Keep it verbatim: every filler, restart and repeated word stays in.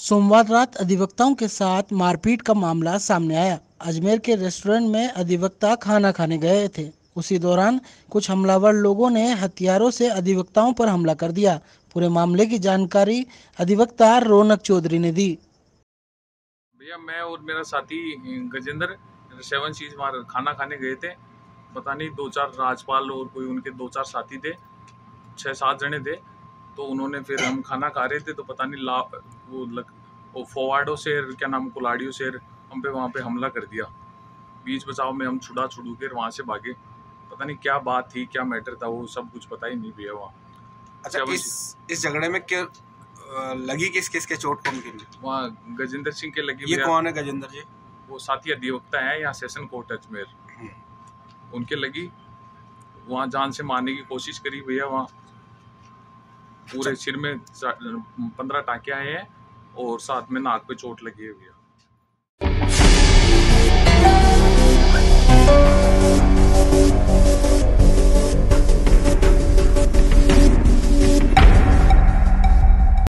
सोमवार रात अधिवक्ताओं के साथ मारपीट का मामला सामने आया। अजमेर के रेस्टोरेंट में अधिवक्ता खाना खाने गए थे। उसी दौरान कुछ हमलावर लोगों ने हथियारों से अधिवक्ताओं पर हमला कर दिया। पूरे मामले की जानकारी अधिवक्ता रौनक चौधरी ने दी। भैया, मैं और मेरा साथी गजेंद्र सेवन चीज वहाँ खाना खाने गए थे। पता नहीं दो चार राजपाल और कोई उनके दो चार साथी थे, छः सात जने थे। तो उन्होंने फिर हम खाना खा रहे थे तो पता नहीं ला वो लग वो फॉवार्डो शेर क्या नाम कुलाड़ियों शेर हम पे वहाँ पे हमला कर दिया। बीच बचाव में हम छुड़ा छुड़ू के वहाँ से भागे। पता नहीं क्या बात थी, क्या मैटर था, वो सब कुछ पता ही नहीं भैया वहाँ। अच्छा, इस इस झगड़े में क्या लगी, किस किस के चोट कौन के? वहाँ गजेंद्र सिंह के लगी। ये कौन है गजेंद्र जी? वो साथी अधिवक्ता है यहाँ सेशन कोर्ट अजमेर, उनके लगी। वहाँ जान से मारने की कोशिश करी भैया। वहाँ पूरे सिर में पंद्रह टाँके आए हैं और साथ में नाक पे चोट लगी है भैया।